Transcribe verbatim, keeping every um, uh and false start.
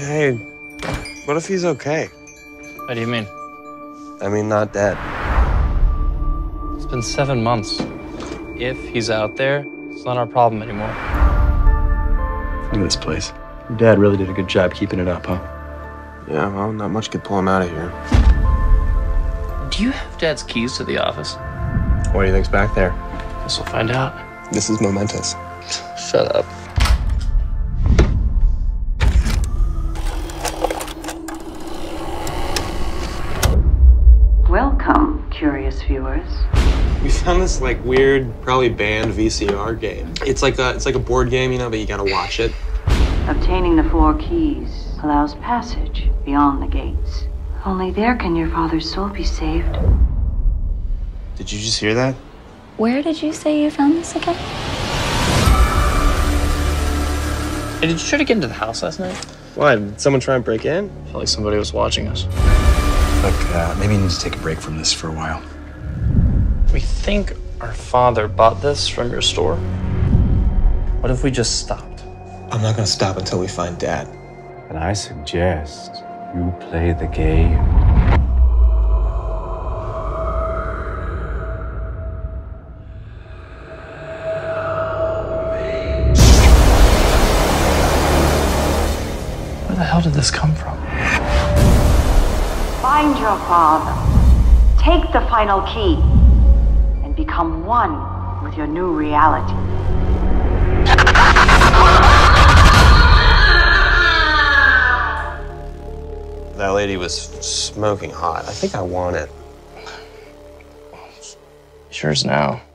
Hey, what if he's okay? What do you mean? I mean, not dead. It's been seven months. If he's out there, it's not our problem anymore. Look at this place. Your dad really did a good job keeping it up, huh? Yeah, well, not much could pull him out of here. Do you have Dad's keys to the office? What do you think's back there? Guess we'll find out. This is momentous. Shut up. Welcome, curious viewers. We found this like weird, probably banned V C R game. It's like a, it's like a board game, you know, but you gotta watch it. Obtaining the four keys allows passage beyond the gates. Only there can your father's soul be saved. Did you just hear that? Where did you say you found this again? Hey, did you try to get into the house last night? Why, did someone try and break in? I felt like somebody was watching us. Look, uh, maybe you need to take a break from this for a while. We think our father bought this from your store. What if we just stopped? I'm not gonna stop until we find Dad. And I suggest you play the game. Where the hell did this come from? Find your father, take the final key, and become one with your new reality. That lady was smoking hot. I think I want it. Sure is now.